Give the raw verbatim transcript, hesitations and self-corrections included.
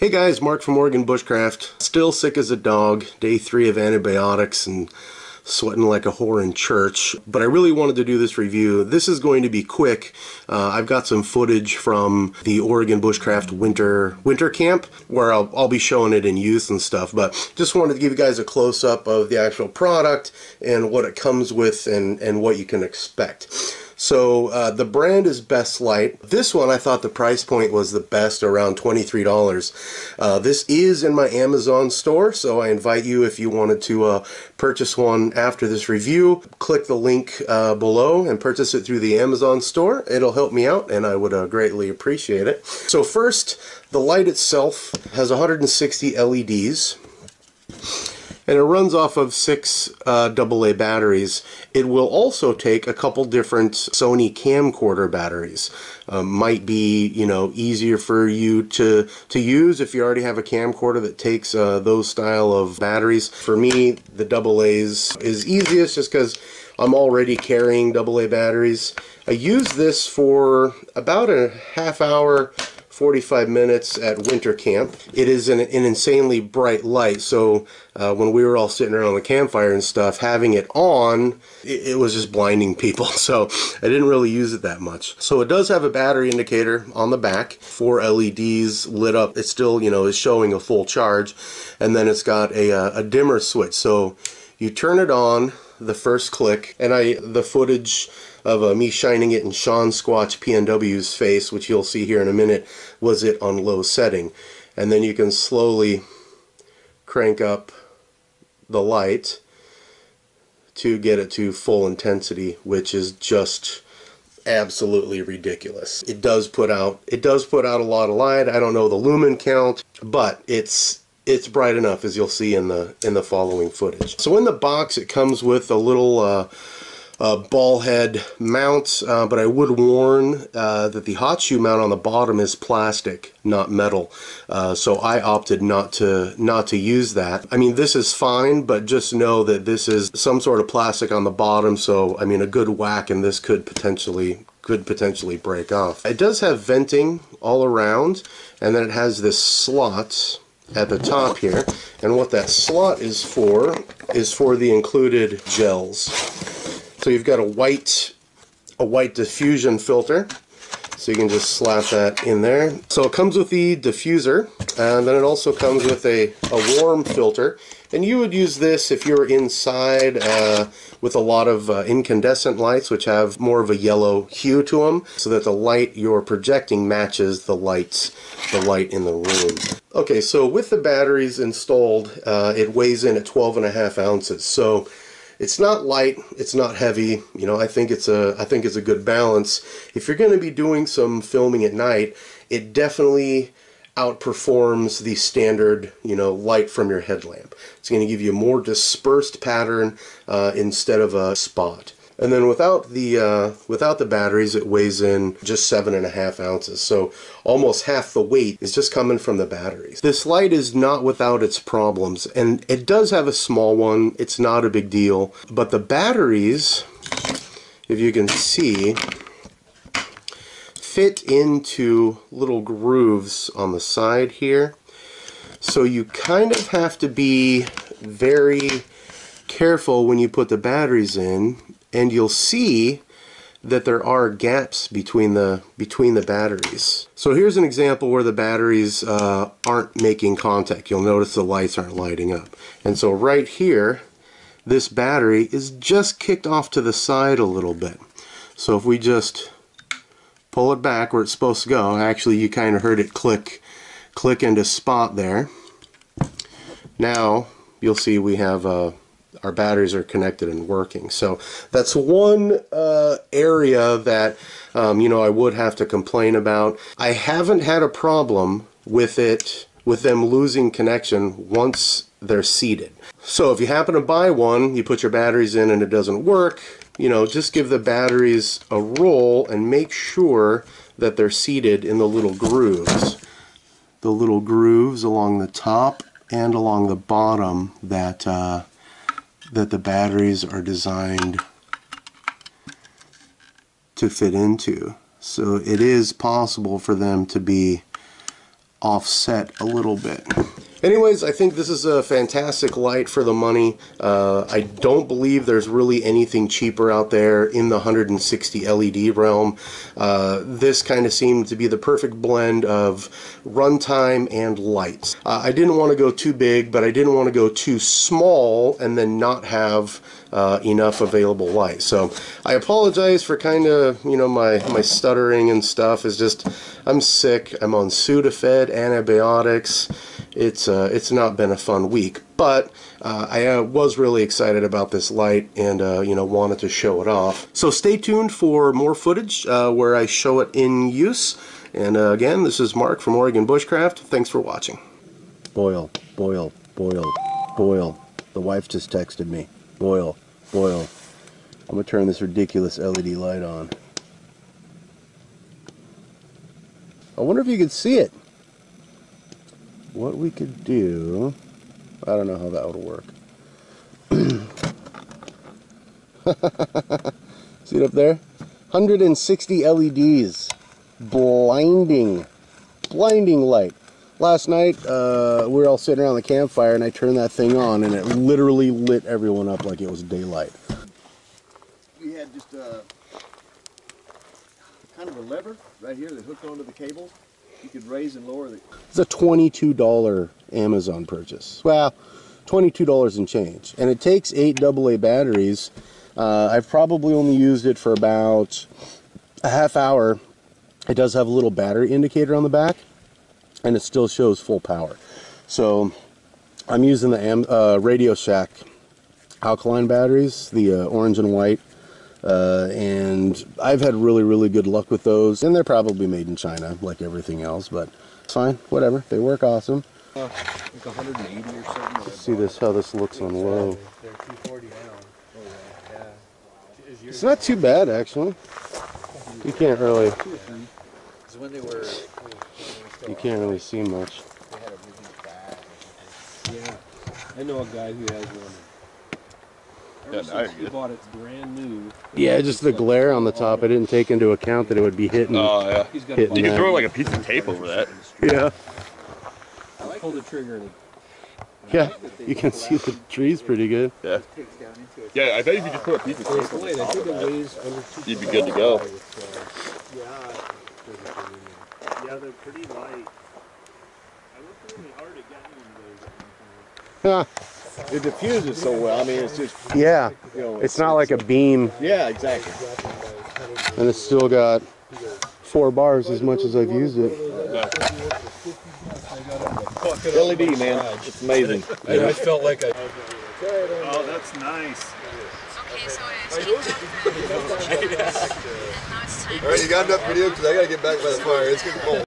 Hey guys, Mark from Oregon Bushcraft. Still sick as a dog, day three of antibiotics and sweating like a whore in church, but I really wanted to do this review. This is going to be quick. Uh, I've got some footage from the Oregon Bushcraft winter winter camp where I'll, I'll be showing it in use and stuff, but just wanted to give you guys a close-up of the actual product and what it comes with and, and what you can expect. So uh, the brand is Bestlight. This one I thought the price point was the best, around twenty-three dollars. Uh, this is in my Amazon store, so I invite you, if you wanted to uh, purchase one after this review, click the link uh, below and purchase it through the Amazon store. It'll help me out and I would uh, greatly appreciate it. So first, the light itself has one hundred sixty L E Ds. And it runs off of six uh, double A batteries. It will also take a couple different Sony camcorder batteries. Um, might be, you know, easier for you to to use if you already have a camcorder that takes uh, those style of batteries. For me, the double A's is easiest just because I'm already carrying double A batteries. I use this for about a half hour, forty-five minutes at winter camp. It is an, an insanely bright light, so uh, when we were all sitting around the campfire and stuff, having it on, it, it was just blinding people, so I didn't really use it that much. So it does have a battery indicator on the back, four L E Ds lit up. It still, you know, is showing a full charge, and then it's got a, a dimmer switch, so you turn it on, the first click, and I the footage of uh, me shining it in Sean Squatch P N W's face, which you'll see here in a minute, was it on low setting. And then you can slowly crank up the light to get it to full intensity, which is just absolutely ridiculous. It does put out it does put out a lot of light. I don't know the lumen count, but it's It's bright enough, as you'll see in the in the following footage. So in the box, it comes with a little uh, uh, ball head mount, uh, but I would warn uh, that the hot shoe mount on the bottom is plastic, not metal. Uh, so I opted not to not to use that. I mean, this is fine, but just know that this is some sort of plastic on the bottom. So I mean, a good whack, and this could potentially. could potentially break off. It does have venting all around, and then it has this slot at the top here, and what that slot is for is for the included gels. So you've got a white a white diffusion filter, so you can just slap that in there. So it comes with the diffuser, and then it also comes with a, a warm filter, and you would use this if you were inside uh, with a lot of uh, incandescent lights, which have more of a yellow hue to them, so that the light you're projecting matches the lights the light in the room. Okay, so with the batteries installed, uh, it weighs in at twelve and a half ounces. So it's not light, it's not heavy. You know, I think it's a I think it's a good balance. If you're going to be doing some filming at night, it definitely outperforms the standard, you know, light from your headlamp. It's going to give you a more dispersed pattern uh, instead of a spot. And then without the uh, without the batteries, it weighs in just seven and a half ounces. So almost half the weight is just coming from the batteries. This light is not without its problems, and it does have a small one. It's not a big deal, but the batteries, if you can see, fit into little grooves on the side here. So you kind of have to be very careful when you put the batteries in. And you'll see that there are gaps between the between the batteries. So here's an example where the batteries uh, aren't making contact. You'll notice the lights aren't lighting up. And so right here, this battery is just kicked off to the side a little bit. So if we just pull it back where it's supposed to go, actually you kind of heard it click, click into spot there. Now you'll see we have a our batteries are connected and working. So that's one uh, area that um, you know, I would have to complain about. I haven't had a problem with it with them losing connection once they're seated. So if you happen to buy one, you put your batteries in and it doesn't work, you know, just give the batteries a roll and make sure that they're seated in the little grooves. The little grooves along the top and along the bottom that uh, that the batteries are designed to fit into. So it is possible for them to be offset a little bit. Anyways, I think this is a fantastic light for the money. Uh, I don't believe there's really anything cheaper out there in the one hundred sixty L E D realm. Uh, this kind of seemed to be the perfect blend of runtime and lights. Uh, I didn't want to go too big, but I didn't want to go too small and then not have uh, enough available light. So I apologize for kind of, you know, my, my stuttering and stuff. It's just, I'm sick. I'm on Sudafed, antibiotics. It's uh, it's not been a fun week, but uh, I uh, was really excited about this light and uh, you know, wanted to show it off. So stay tuned for more footage uh, where I show it in use. And uh, again, this is Mark from Oregon Bushcraft. Thanks for watching. Boil, boil, boil, boil. The wife just texted me. Boil, boil. I'm gonna turn this ridiculous L E D light on. I wonder if you could see it. What we could do, I don't know how that would work. See it up there? one hundred sixty L E Ds. Blinding. Blinding light. Last night, uh, we were all sitting around the campfire, and I turned that thing on, and it literally lit everyone up like it was daylight. We had just a, kind of a lever right here that hooked onto the cable. You could raise and lower the... It's a twenty-two dollar Amazon purchase. Well, twenty-two dollars and change. And it takes eight double A batteries. Uh, I've probably only used it for about a half hour. It does have a little battery indicator on the back, and it still shows full power. So I'm using the Am uh, Radio Shack alkaline batteries, the uh, orange and white. Uh, and I've had really, really good luck with those, and they're probably made in China, like everything else, but it's fine, whatever, they work awesome. Uh, like one hundred eighty or something. Let's see this, how this looks on low. They're two forty now. Oh, yeah. Yeah. It's not too bad, actually. You can't really, you can't really see much. Yeah, I know a guy who has one. Yeah, bought it brand new. Yeah, just the glare on the top. I didn't take into account that it would be hitting. Oh, yeah. Hitting you can throw like a piece of tape over that. Yeah. I like pull the trigger. Yeah, you can see the trees pretty good. Yeah. Yeah, I bet if you just put a piece of tape on top of that, you'd be good to go. Yeah, they're pretty light. I looked really hard at getting them. Yeah. It diffuses so well. I mean, it's just, yeah, you know, it's, it's not like a beam. Yeah, exactly. And it's still got four bars as much as I've used it. Yeah. L E D, man, it's amazing. Yeah. I felt like I. Oh, that's nice. Okay, so it's keep. All right, you got enough video because I gotta get back by the fire. It's getting cold.